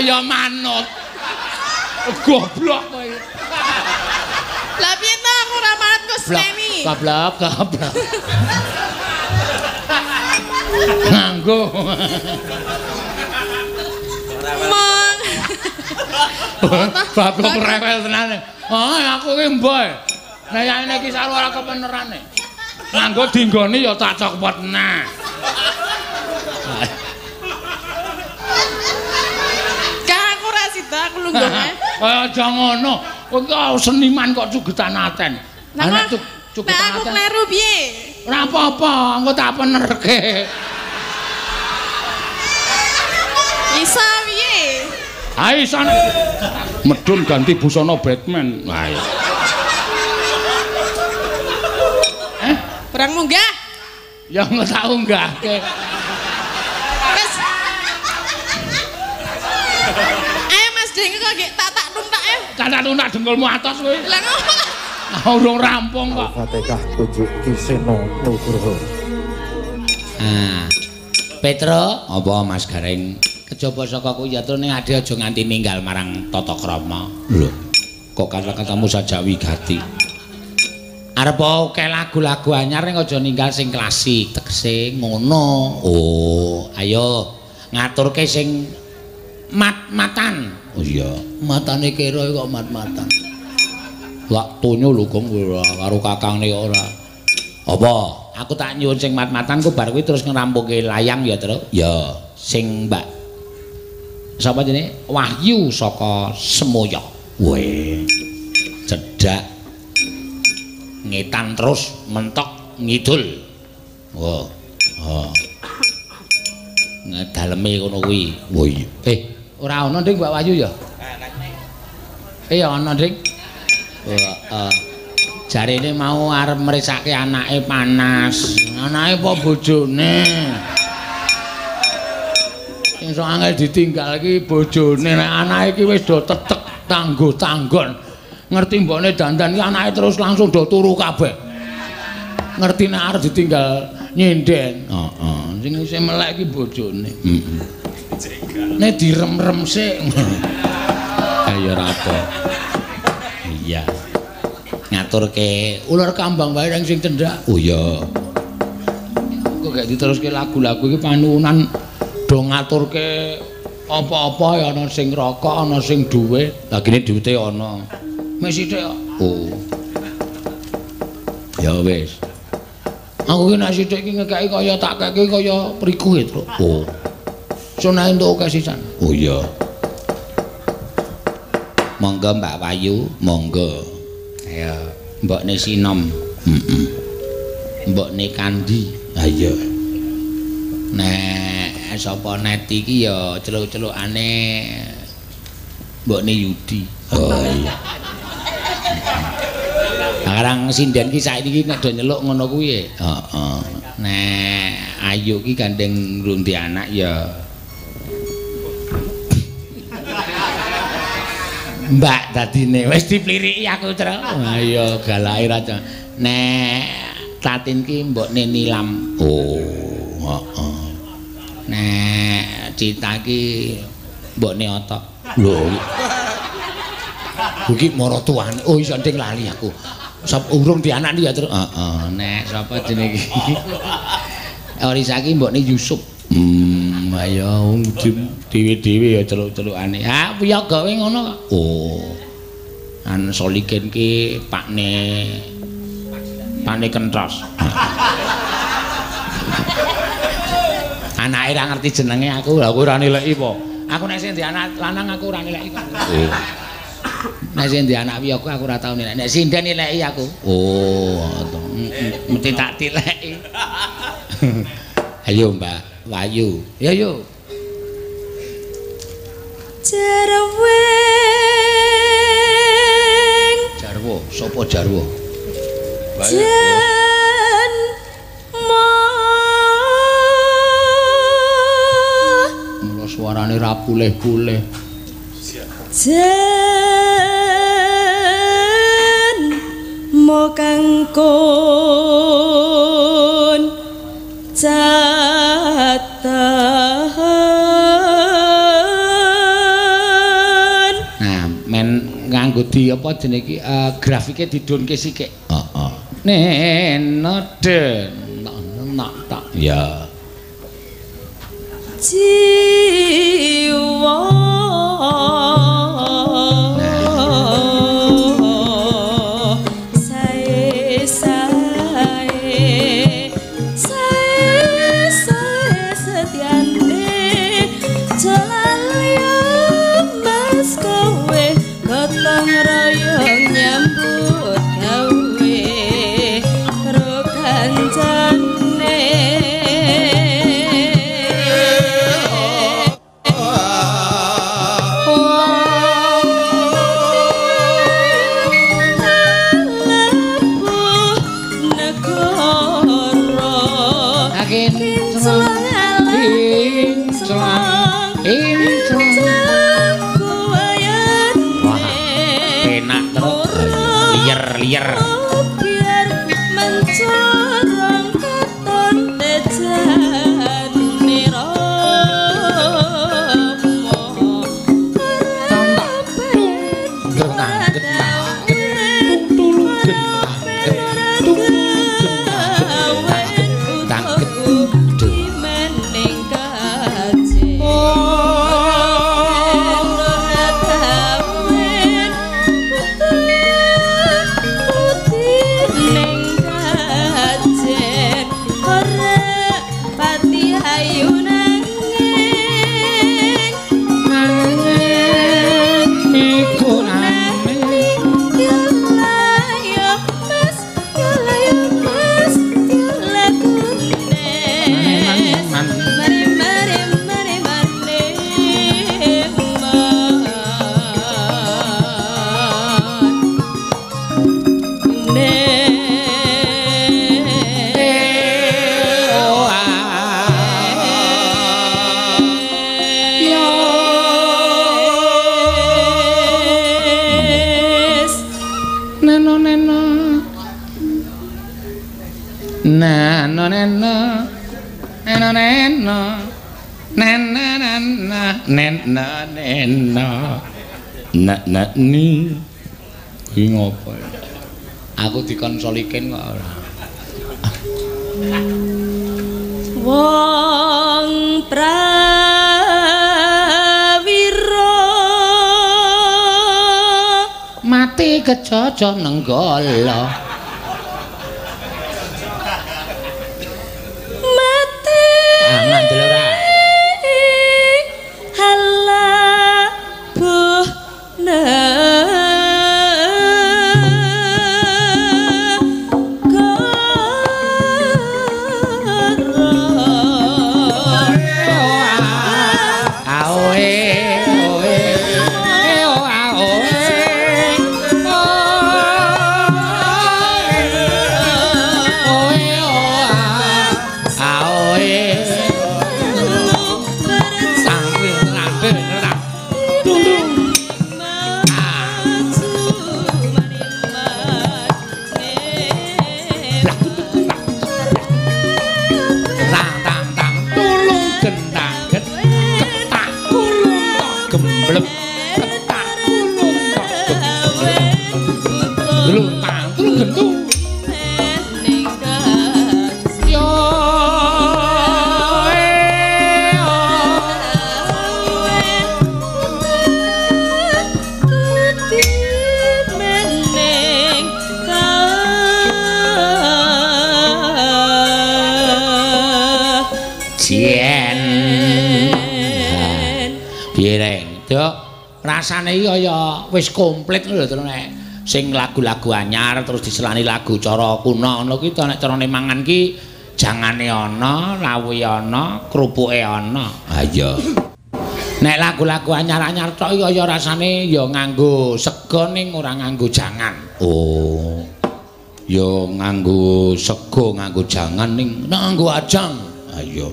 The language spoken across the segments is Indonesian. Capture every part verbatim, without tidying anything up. kaya manut. Goblok kowe. Lah piye ta aku ora manut ku seneni. Goblok, goblok. Nganggo. Mang. Goblok rewel tenan. Ah aku ki mboh. Nek yen iki saru ora kebenerane. Nganggo dinggoni ya tak cokpetna. Aku lunggone. Aja ngono. Engko seniman kok cugetan aten. Ana cugetan aten. Aku kleru piye? Ora apa-apa, engko tak penerke. Isa piye? Ha isa medun ganti busana Batman. Ha. Eh, perang munggah? Ya engko tak unggahke. Dengke kok gek tak tak tuntak ya. Tak tak tuntak dengkulmu atos kowe. Lah ngopo? Urung rampung kok. Fatihah tujuh Kiseno Nugroho. Ah. Petro, apa Mas Gareng? Kejaba saka kuwi yatra ning ade aja nganti ninggal marang tata krama. Lho. Kok kata-katamu saja wigati. Arep oke lagu-lagu anyar ning aja ninggal sing klasik, tegese ngono. Oh, ayo ngaturke sing mat-matan. Oh iya, matane kira kok mat-matan. Waktune lho kok karo kakangne ora. Apa? Aku tak nyuwun sing mat-matan ku bar kuwi terus ngrampungi layang ya, Tru. Ya, sing Mbak. Sapa jenenge? Wahyu saka Semoyo. Weh. Cedak. Ngetan terus mentok ngidul. Wah. Ha. Ngedaleme ngono kuwi. Wah iya. Eh ora ana Nding Mbak Wayu ya? Eh ya ana Nding. Heeh. Jarene mau arep mrisake anake panas. Anake apa bojone? Sing sok angel ditinggal iki bojone, nek anake iki wis do tetek tanggo-tanggon. Ngerti mbokne dandan iki anake terus langsung do turu kabeh. Ngerti nek arep ditinggal nyenden. Heeh. Sing isih melek iki bojone. Heeh. Nek direm-rem sik. Ayo rapo. Iya. Ngaturke ular kambang wae sing cendak. Oh iya. Kok gak diteruske lagu-lagu iki panuwunan do ngaturke apa-apa ya ana sing rokok, ana sing duwe. Lah gene duwite ana. Mes sithik kok. Oh. Ya wis. Aku ki nek sithik iki ngekeki kaya tak keki kaya priku e, Truk. Oh. Sunah entuk kasisan. Oh iya. Monggo Mbak Wayu, monggo. Ya, mbokne sinom. Heeh. Mbokne Kandi. Ha iya. Nek sapa Neti iki ya celuk-celukane mbokne Yudi. Oh iya. Sekarang sinden ki saiki nek do nyeluk ngono kuwi. Heeh. Nek Ayu ki gandeng ngrundi anak ya Mbak dadine wis dipliriki aku, Tru. Ha iya galake raja. Nek Tatin ki mbokne Nilam. Oh, heeh. Nek Cita ki mbokne Otok. Lho. Iki mara tuane. Oh iso nding lali aku. Sop urung dianak iki ya, Tru. Heeh. Nek sapa jenenge iki? Orisa ki mbokne Yusuf. Hmm, ayo dhewe-dhewe ya celuk-celukane. Ha, piye gawe ngono kok? Oh. An Solikin ki pakne pakne kentos. Anake ra ngerti jenenge aku, lha aku ora nileki apa. Aku nek sing anak lanang aku ora nileki kok. Oh. Nek sing anak piye aku aku ora tau nileki. Nek sinden nileki aku. Oh, mesti tak tileki. Ayo Mbak Wayu, ya yo. Jarweng. Jarwo, sopo Jarwo? Jan ma. Mula suarane ra puleh-puleh. Jan mo kangkon. Jan. Tahan nganggo di apa jenenge uh, grafike didunke sithik. Heeh. Nenoden nak tak. Ya. Jiwa. Nak ni, ini ngapa? Aku dikonsolikan kok ora. Wong prawiro mati kejojo nenggolo. Mati. Angan delora. Rasane iki kaya wis komplit lho terus nek sing lagu-lagu anyar terus diselani lagu cara kuna ngono kuwi to nek carane mangan ki jangane ana, lawuhe ana, krupuke ana. Ha iya. Nek lagu-lagu anyar-anyar tok iki kaya rasane ya nganggo sega ning ora nganggo jangan. Oh. Ya nganggo sega, nganggo jangan ning nganggo ajang. Ha iya.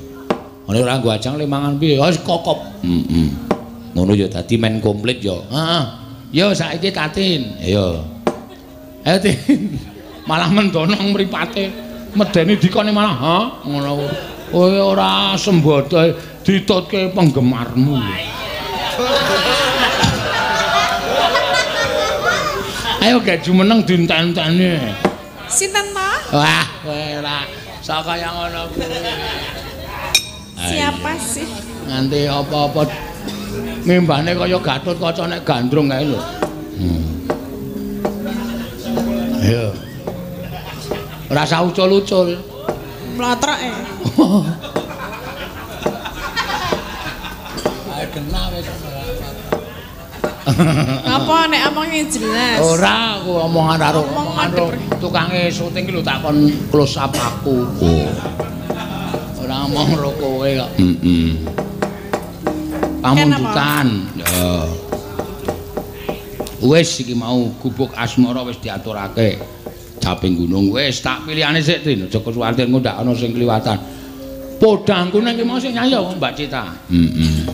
Nek ora nganggo ajang le mangan piye? Wis kokop. Heeh. Ngono ya tadi main komplit ya. Heeh. Ya saiki Tatin. Ya. Ayo Tin. Malah mendonong mripate. Medeni dikone malah ha ngono. Kowe ora sembodo ditutke penggemarmu. Ayo gaji meneng dinten-teni. Sinten to? Wah, ora. Saka yang ngono kuwi. Siapa sih? Nganti apa-apa mimbane kaya Gatot Kaca nek gandrung kae lho. Hmm. Ayo. Ora usah ucul-ucul. Mlotreke. Ayo kena wis ora. Apa nek omongnya jelas? Ora, aku omongan karo omongan tukange syuting iki lho takon close up aku. Ora omong ro kowe kok. Heeh. Pamundutan. Ya. Wis iki mau gubuk asmara wis diaturake. Caping gunung wis tak pilihane sik Trin, aja kuwatir engko ndak ana sing kliwatan. Podhangku ning iki mau sing nyayo Mbak Cita. Heeh.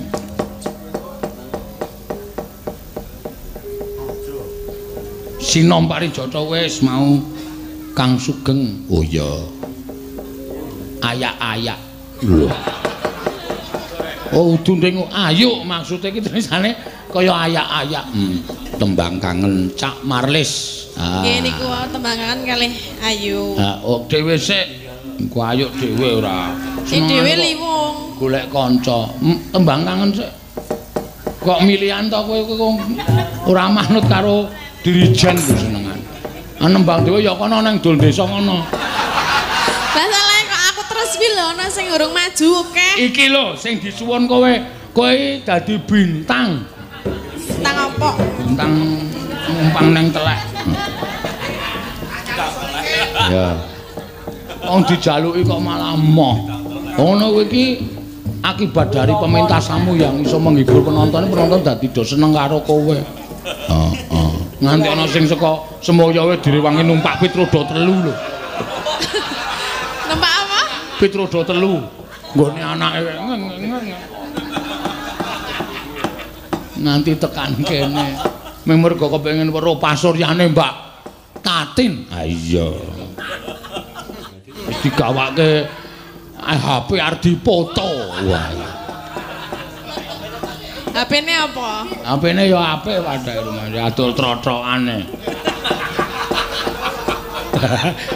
Sinom Parijata wis mau Kang Sugeng. Oh iya. Ayak-ayak. Lho. Oh udu ning ayuk maksude iki tulisane kaya ayak-ayak. Hmm. Tembang kangen Cak Marlis. Ah. Nggih niku tembang kangen kalih ayu. Ha oh dhewe sik engko ayuk dhewe ora. Sing dhewe liwung. Golek kanca. Tembang kangen sik. Kok milihan to kowe kok ora manut karo dirijen ku senengan. Anembang dhewe ya kono nang dol desa ngono. Lah salah kok aku terus pi lho ana sing urung maju akeh. Iki lho sing disuwun kowe, kowe dadi bintang. Bintang apa? Bintang numpang nang telek. Ya. Wong dijaluki kok malah emoh. Ngono kuwi iki akibat dari pementasanmu yang iso menghibur penonton, penonton dadi do seneng karo kowe. Heeh. Nganti ana sing saka Semaya wae direwangi numpak Pitrodo telu lho. Numpak apa? Pitrodo telu. Nggone anake nganti tekan kene. Ming mergo kepengin weruh pasuryane Mbak Tatin. Ha iya. Wis digawake H P arep dipoto. Wah. H P-ne apa? H P-ne ya apik padha rumah, atur trotrokane.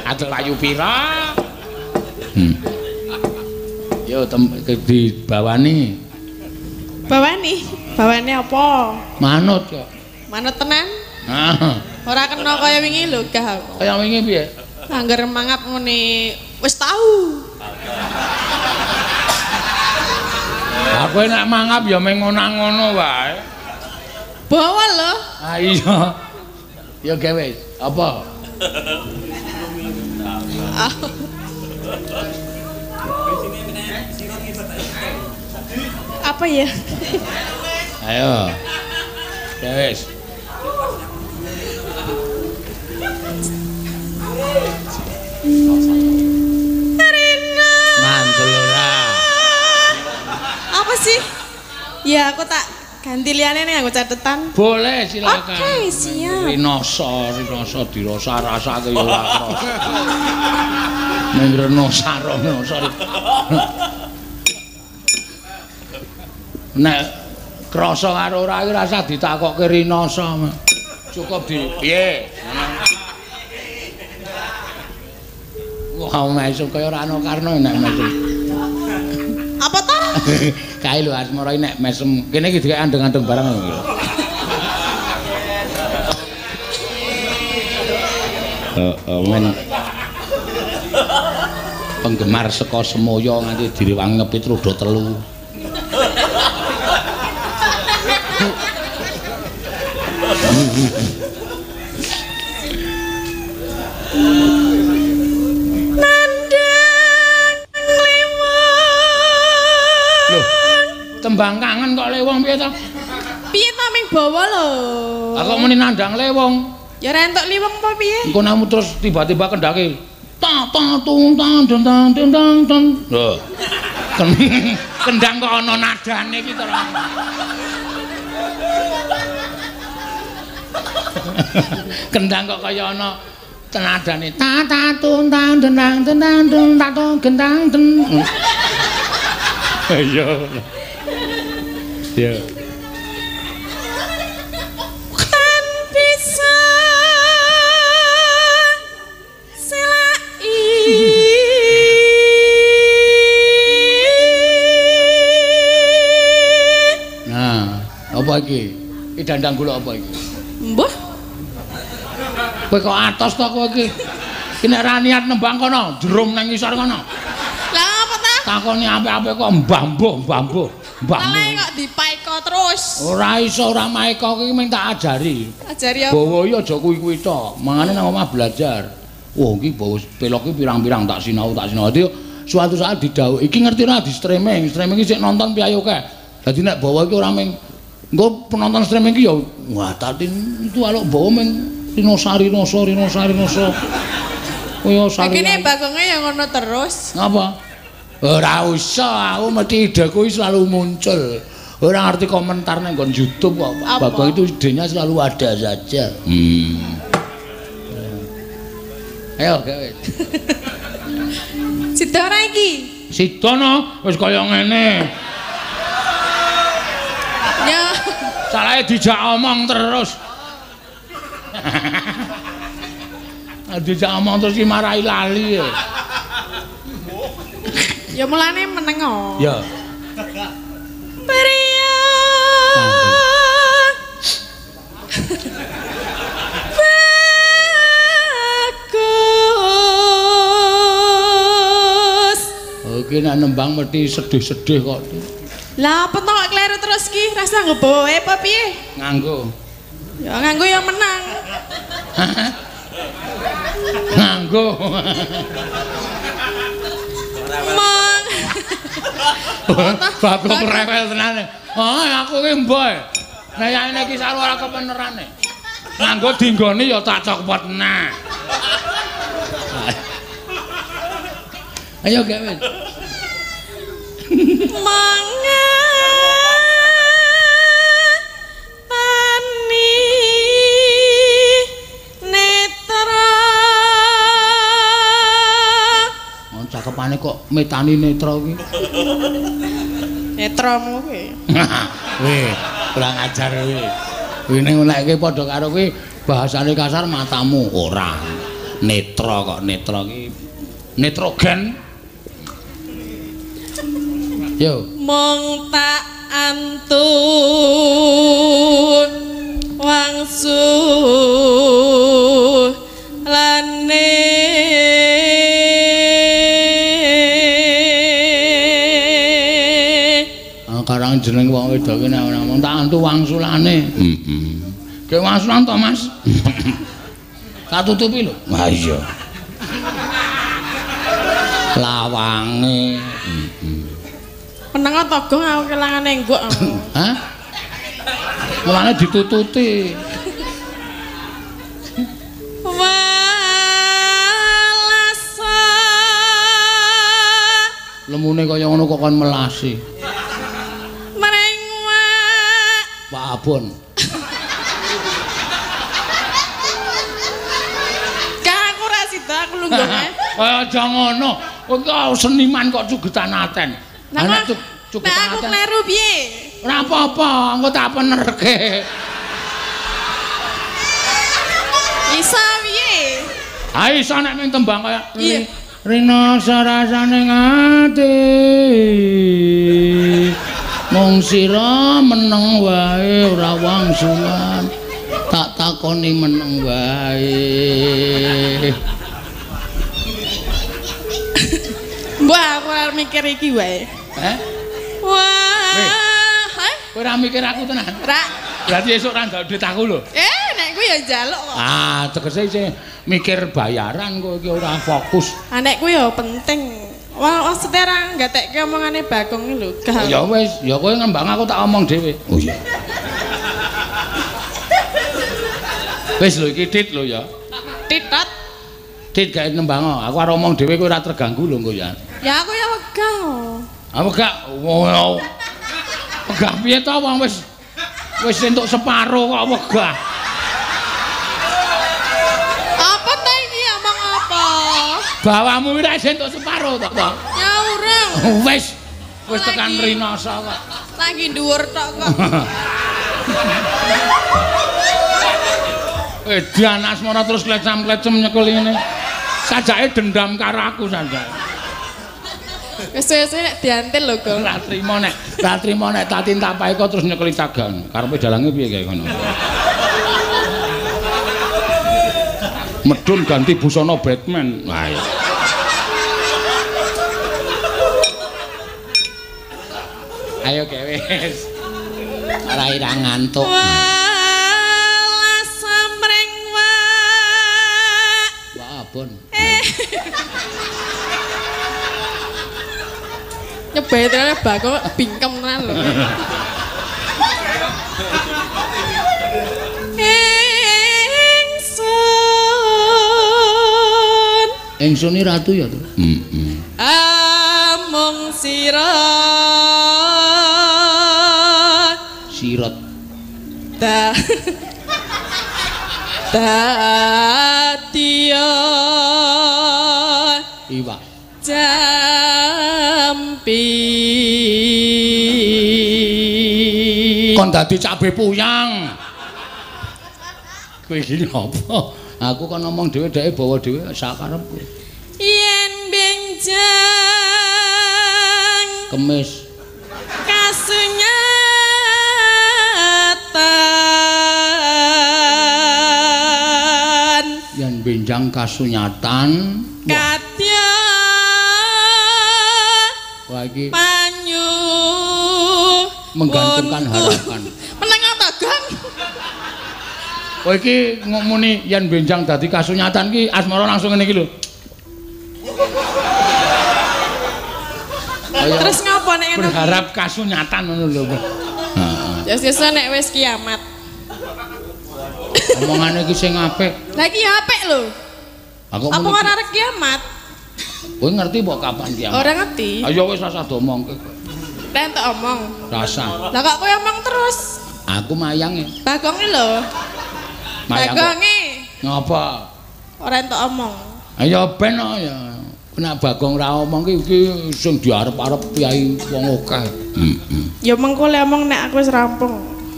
Atur ayu pira? Hmm. Yo dibawani. Bawani? Bawane apa? Manut kok. Manut tenan? Heeh. Ora kena kaya wingi lho gah aku. Kaya wingi piye? Angger mangap ngene wis tau. Aku enak mangap ya meng ngono-ngono wae. Bawa lho. Ha iya. Ya gawe apa? Apa ya? Ayo. Wes. Rena. Mantul ora. Apa sih? Ya aku tak ganti liane nih aku catatan. Boleh silakan. Oke okay, siap. Rinoso, rinoso dirosa rasa ke yola kros. Rinoso, rinoso. Nek kroso karo ora iki rasa ditakokke rinoso. Cukup di piye? Wah, masuk kaya ora ana Karno nek masuk. Apa ta? Kae lho asmara iki nek mesem. Kene iki dikek andeng-andeng barang lho. Heeh, men. Penggemar saka Semaya nganti direwangi ngepit roda telu. Tembang kangen kok lewong piye to? Piye to ming bawa lho. Lah kok muni nandang lewong? Ya ora entuk liweng apa piye? Engko namu terus tiba-tiba kendake ta ta tung tang tang tang tang. Lho. Kendang kok ana nadane iki to. Kendang kok kaya ana tenadane ta ta tung tang tang tang tang ta kendang ten. Ayo. Ya. Kan bisa Apa iki? Iki dandang kula apa iki? Mbah. Kowe kok atos to kowe iki? Iki nek ra niat nembang kono, jrum nang ngisor kono. Lah apa ta? Takoni apik-apik kok mbah-mbah, mbah-mbah. Mbah-mbah kok dipaeka terus. Ora iso ora maeka iki mung tak ajari. Ajari apa? Bawa ya aja kuwi-kuwi tok, mangane nang omah belajar. Wah iki bawa pelok iki pirang-pirang tak sinau, tak sinau. Suatu saat didawuh iki ngerti ora di streaming, streaming iki sik nonton piye kae. Dadi nek bawa iki ora ming engko penonton streaming iki ya wah Tatin itu alok bawa ming rinosari noso rinosari noso. Kuwi sari. Iki bagonge ya ngono terus. Ngapa? Ora usah, aku mesti ideku selalu muncul. Ora ngerti komentar nang nggon YouTube kok. Bagong itu idenya selalu ada saja. Hmm. Ayo gawe. Sida ora iki? Sida no, wis kaya ngene. Ya, salahe dijak omong terus. Dijak omong terus dimarahi lali ya. Ya mulane meneng kok. Ya. Priya. Oke, nak nembang mesti sedih-sedih kok. Lah, apa tok kleru terus ki? Rasa nggowo e apa piye? Nganggo. Ya nganggo yang menang. Nganggo. Mang. Bablok rewel tenan. Ah, aku ki mboh. Nek yane ki saru ora kepenerane. Nganggo dinggoni ya tak cokpetna. Ayo gawe. Mangapani netra. Oh, cakepane kok metani netra kuwi. Netramu kuwi. Weh, kurang ajar kuwi. Kuwi ning olekke padha karo kuwi bahasane kasar matamu ora. Netra kok netra iki netrogen. Yo. Mong tak antun wangsul lane karang jeneng wong wedok iki nek ora mung tak antu wangsulane. Heeh. Ke wangsulan to, Mas? Katutupi lho. Ha iya. Lawange. Meneng togong aku kelangan nenggok. Hah? Mulane ditututi. Walasa. Lemune kaya ngono kok kon melasi. Merengwak. Pak Abon. Kak aku ra sida aku lunggone. Aja ngono. Kok seniman kok cugetan aten. Anak cukup anak aku kleru piye? Ora apa-apa, engko tak penerke. Isa piye? Ha iso nek mung tembang kaya Rina sarasane ngati. Mung sira meneng wae ora wangsulan. Tak takoni meneng wae. Wah, aku ora mikir iki wae. Heh? Wah. Heh? Kowe ora mikir aku tenan? Ora. Berarti esuk ora ndak duit aku lho. Eh, nek kuwi ya njaluk kok. Ah, tegese sih mikir bayaran kowe iki ora fokus. Ah, nek kuwi ya penting. Wah, wis ora gatekke omongane Bagong lho. Ya wis, ya kowe ngembang aku tak omong dhewe. Oh iya. Wis lho iki Tit lho ya. Titot. Tit gawe nembang aku karo omong dhewe kowe ora terganggu lho engko ya. Ya aku ya wegah. Ah wegah. Wegah piye to wong wis wis entuk separo kok wegah. Apa ta iki omong apa? Bawamu iki wis entuk separo to kok. Ya urung. Wis wis tekan Rinasa kok. Lagi dhuwur tok kok. Eh dian asmara terus klecam-klecem nyekul ngene. Sajake dendam karo aku sajake. Wis-wis diantil lho, Gong. Ora trimo nek, ora trimo nek Tatin tak pae kok terus nyekeli cagang. Karepe dalange piye kae ngono. Medun ganti busana Batman. Wah. Ayo gawe wis. Ora irang ngantuk. Nyebai ternyata bako bingkem tenan lho. Ingsun Ingsun ini ratu ya tuh. Amung sirat Sirat Ta Tatian Iwa Jampi Kon dadi cabe puyang kowe iki apa? Aku kan ngomong dhewe-dhewe bawa dhewe sak karepku. Yen benjang kemis kasunyatan Yen benjang kasunyatan lagi panyu menggantungkan harapan menengah tagang kowe iki ngomuni yen benjang dadi kasunyatan iki asmara langsung ngene iki lho terus ngapa nek ngono berharap kasunyatan ngono lho heeh ya sesuk nek wis kiamat omongane iki sing apik lha iki apik lho aku ora arep kiamat. Kowe ngerti mbok kapan kiamat? Ora ngerti. Ayo wis rasa domongke. Entek omong. Rasa. Lah kok kowe omong terus? Aku mayange. Bagonge lho. Bagonge. Ngapa? Ora entek omong. Ayo ben kok ya. Nek Bagong ra omong iki sing diarep-arep kiai wong akeh. Heeh. Ya mengko le omong nek aku wis rampung.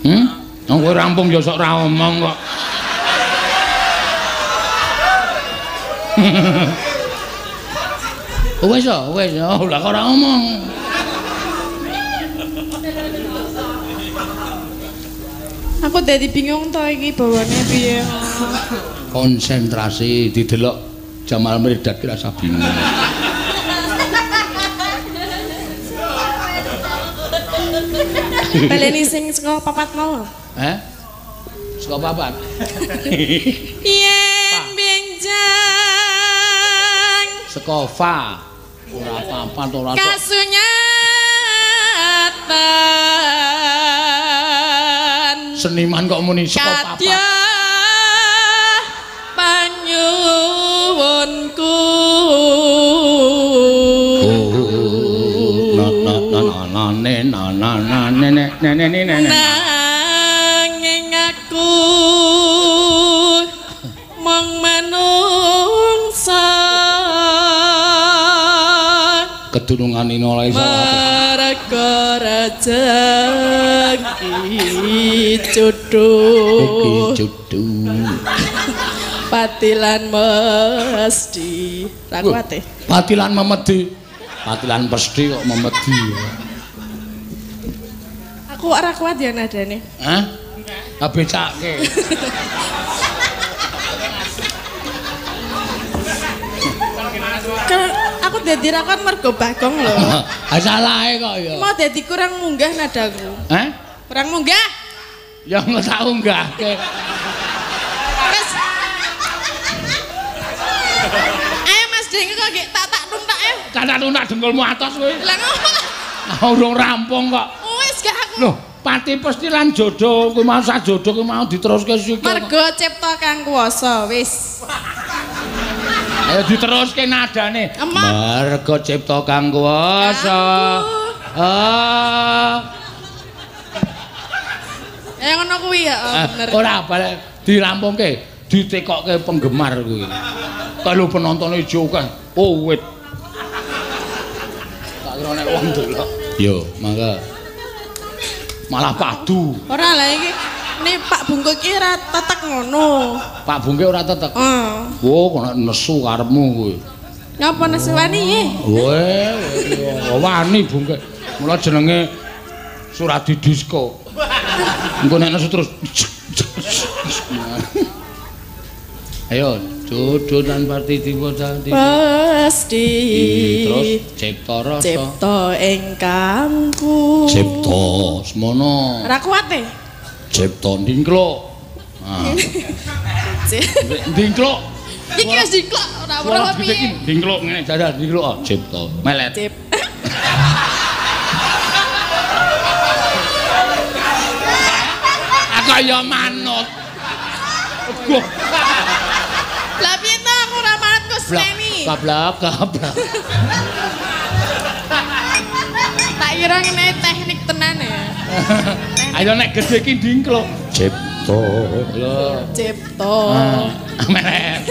Hm? Nang kowe rampung ya sok ra omong kok. Wes ya, wes ya, lah kok ora omong. Aku dadi bingung to iki bawane piye. Konsentrasi didelok Jamal Mirdad ki rasa bingung. Baleni sing saka papat mau. Heh? Saka papat. Yen benjang saka fa ora papan ora sok kasunyatan seniman kok muni saka papan panyuwunku nanane nanane nenek nenek nenek nanging aku mung manungsa kedunungan ini oleh mereka rezeki jodoh patilan mesti rakwate patilan memedi patilan mesti kok memedi aku ora kuat ya nadane hah abecake aku dadi rakon mergo Bagong lho. Ah salahe kok ya. Mau dadi kurang munggah nadaku. Heh? Kurang munggah? Ya engko tak unggahke. Wis. Ayo Mas Deng kok nggih tak tak tuntak ae. Tak tak tuntak dengkulmu atos kowe. Lah ngopo? Urung rampung kok. Wis gak aku. Loh, pati pesti lan jodoh kuwi mau sak jodoh kuwi mau diteruske sik. Mergo cipta Kang Kuwasa wis. Ayo diteruske nadane. Merga cipta Kang Kuwasa. Ah. Eh ngono kuwi ya bener. Ora balik dirampungke, ditekokke penggemar kuwi. Kalau penontone ijo kan. Oh wit. Tak kira nek wong delok. Yo, mangga. Malah padu. Ora lah iki. Nih Pak Bungku iki ora tetek ngono. Pak Bungku ora tetek. Heeh. Wo kok nesu karepmu kowe. Ngapa nesu wani ye? Weh, wani bungke. Mula jenenge Suradi Disko. Engko nek nesu terus. Ayo, jodoh dan parti tiba tadi. Pasti. Terus cipta rasa. Cipta engkangku. Cipta semono. Rakuate. Cipta dingklok. Ah. Dingklok. Iki wis diklok ora ora piye. Diklok ngene dadah diklok cipta. Melet. Cip. Aku ya manut. Goh. Lah piye ta aku ora manut ku sleni. Kablak kablak. Tak kira ngene teknik tenan ya. Ayo nek gedhe iki diklok cipta. Cipto melet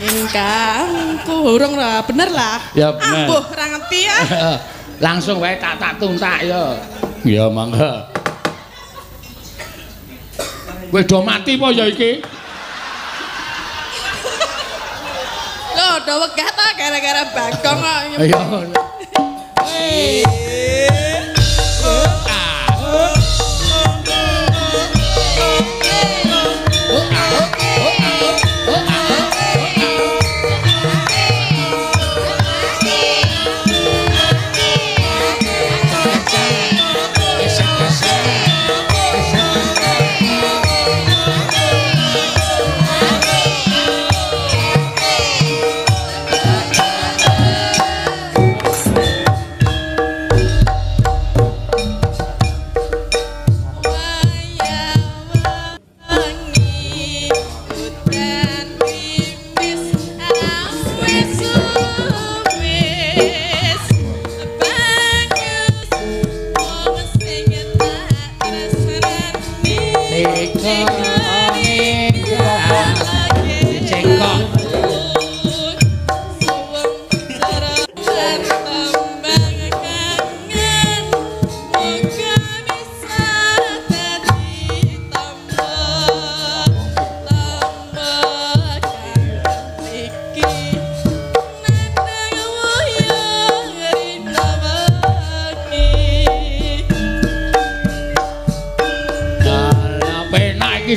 ingkangku urung lah bener lah ambuh ra ngerti ya langsung wae tak tak tuntak ya ya mangga kowe do mati apa ya iki lho do wegah ta gara-gara Bagong kok ya ngono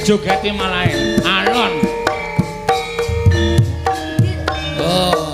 jogeti malah alon oh oh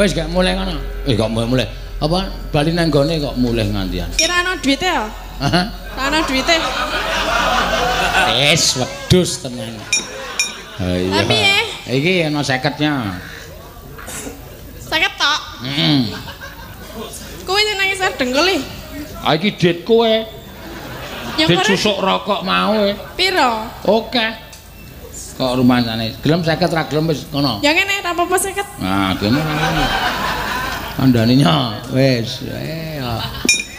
wis gak mulai ngono. Eh gak mulai. Apa bali nang gone kok mulih ngantian. Kira ana duwite ya? Heeh. Ana duwite. Wis wedhus tenan. Ha iya. Tapi ya. Iki ana seket-nya. Seket tok. Heeh. Kowe nang ngisor dengkul iki. Ah iki dit kowe. Dit susuk rokok mau e. Piro? Oke. Kok rumah sana gelem seket ra gelem wis ngono. Ya ngene ra apa-apa seket. Nah, gelem ra ngono. Kandhaninya wis eh.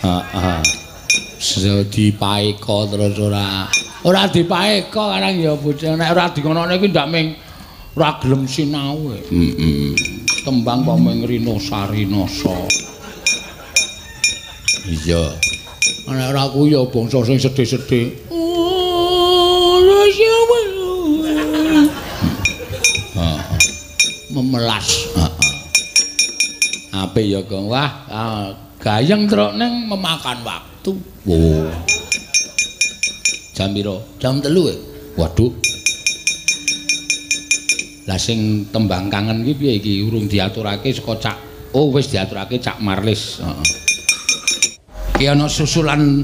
Heeh. Sing dipaeka terus ora. Ora dipaeka karang ya bocah nek ora dikono iki ndak ming ora gelem sinau. Heeh. Tembang kok ming rinosarinoso. Iya. Nek ora ku ya bangsa sing sedhe-sedhe. Oh, wis memelas. Ape ya Kang? Wah, gayeng truk neng memakan waktu. Oh. Jam piro? Jam telu. Waduh. Lah sing tembang kangen ki piye iki? Urung diaturake saka Cak. Oh, wis diaturake Cak Marlis. Heeh. Ki ana susulan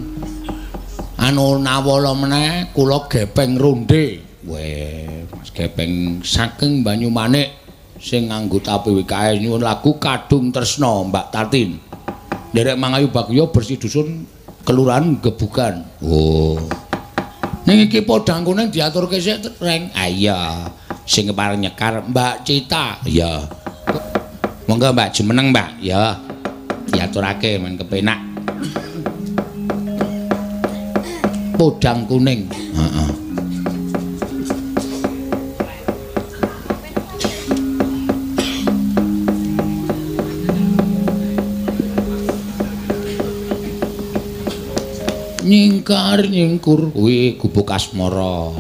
anu nawala meneh kula gepeng ronde. Weh, Mas Gepeng saking Banyumanik. Sing anggota P W K S nyuwun lagu Kadung Tresno Mbak Tatin. Derek Mangayu Bagyo bersih dusun kelurahan Gebukan. Oh. Ning iki padha anggone diaturke sik reng. Ah iya. Sing pareng nyekar Mbak Cita. Iya. Monggo Mbak jumeneng Mbak. Ya. Diaturake men kepenak. Podang kuning. Heeh. Nyingkar nyingkur kuwi gubuk asmara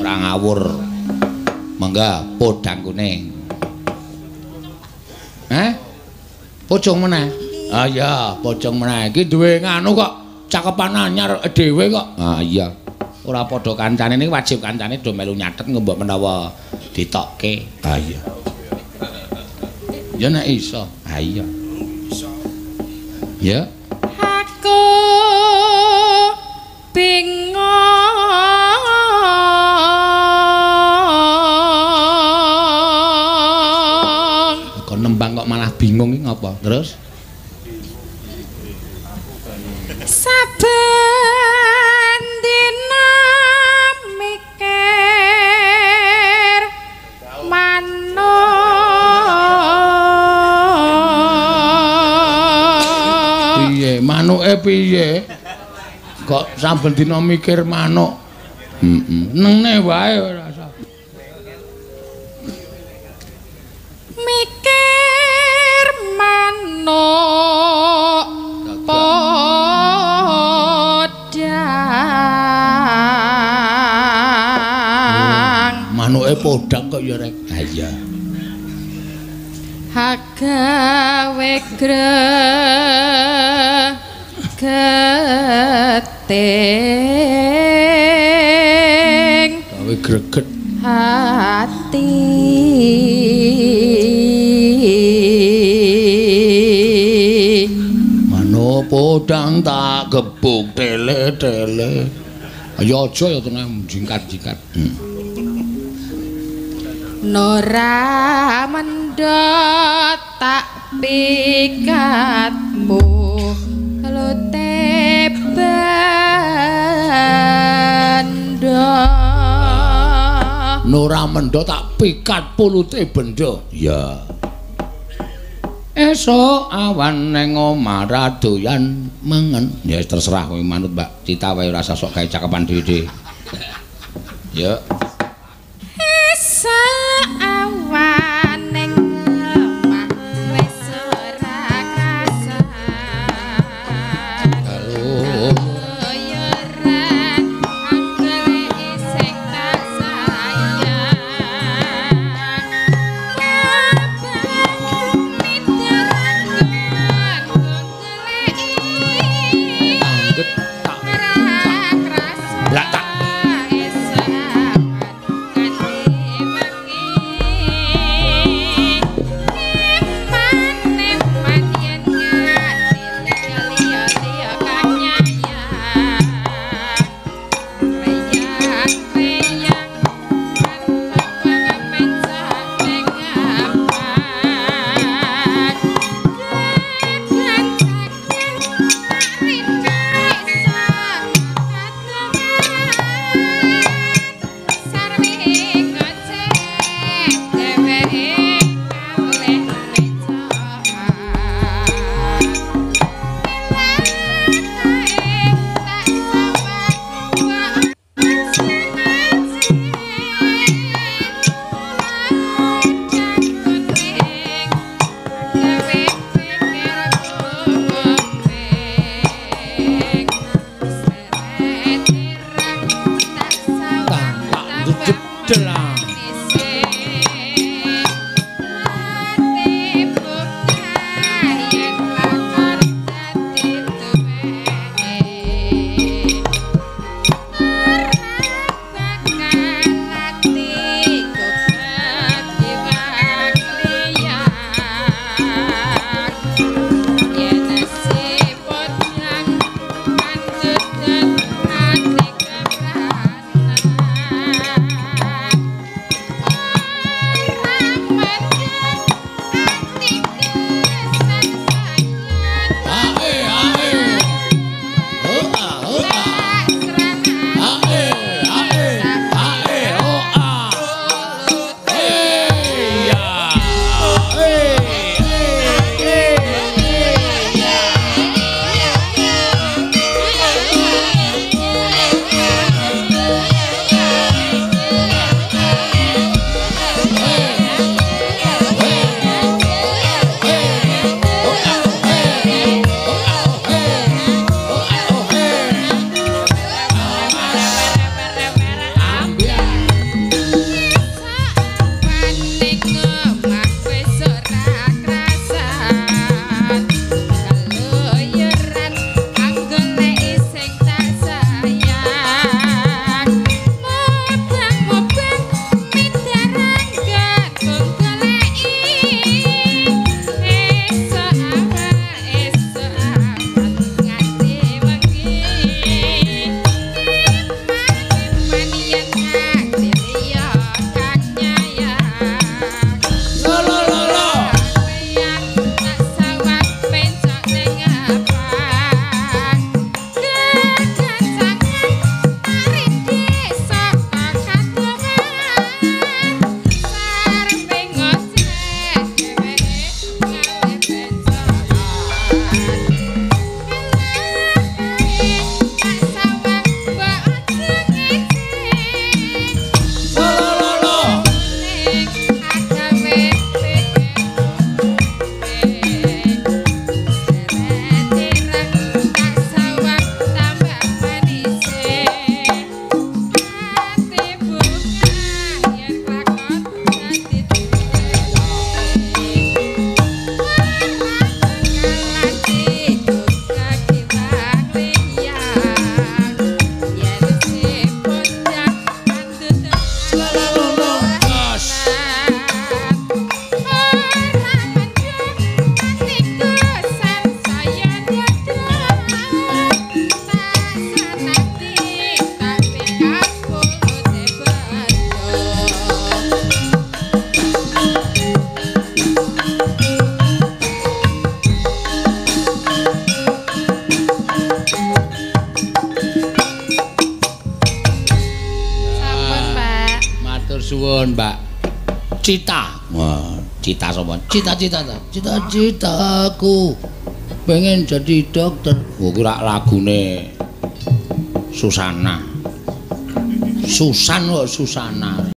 ora ngawur mangga podang kuning. Hah? Pocong meneh. Ah iya pocong meneh iki duwe nganu kok cakepan anyar dhewe kok. Ah iya ora padha kancane niki wajib kancane do melu nyatet nggo mbok menawa ditokke. Ah iya ya nek iso. Ah iya iso ya bengong. Kok nembang kok malah bingung iki ngapa? Terus saben dina mikir manuk. Piye manuke piye? Kok saben dina mikir manuk. Heeh. Nene wae ora usah. Mikir manuk. Podang. Manuke podang kok ya rek. Ha iya. Hagawe greget ting gawe greget hati mano podang tak gebuk tele-tele. Ayo aja ya tenan jingkat-jingkat. Nora mendot tak pikatmu lutep bendo. Nora mendo tak pikat pulute bendo. Ya. Esok awan neng omah radoyan mangan. Ya terserah kowe manut Mbak Cita wae rasa sok gawe cakepan dhewe. Ya. Esok awan neng suwun, Mbak. Cita. Wah, cita sowan. Cita-cita ta. Cita-citaku pengen jadi dokter. Ku ora lagune Susana. Susan kok Susana.